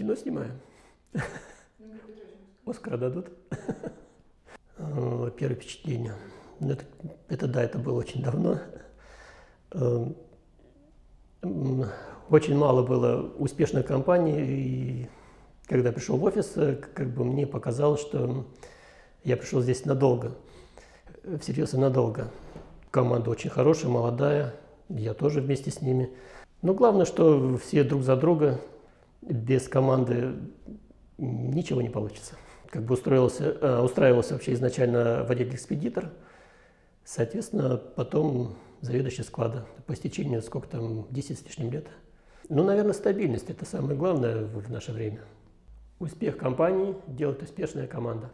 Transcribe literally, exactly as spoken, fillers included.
кино снимаю. Оскар дадут. Первое впечатление. Это, это да, это было очень давно. Очень мало было успешных компаний. И когда пришел в офис, как бы мне показалось, что я пришел здесь надолго. Всерьез и надолго. Команда очень хорошая, молодая. Я тоже вместе с ними. Но главное, что все друг за друга. Без команды ничего не получится. Как бы устроился, устраивался вообще изначально водитель-экспедитор, соответственно, потом заведующий склада по истечению сколько там, десяти с лишним лет. Ну, наверное, стабильность – это самое главное в наше время. Успех компании делает успешная команда.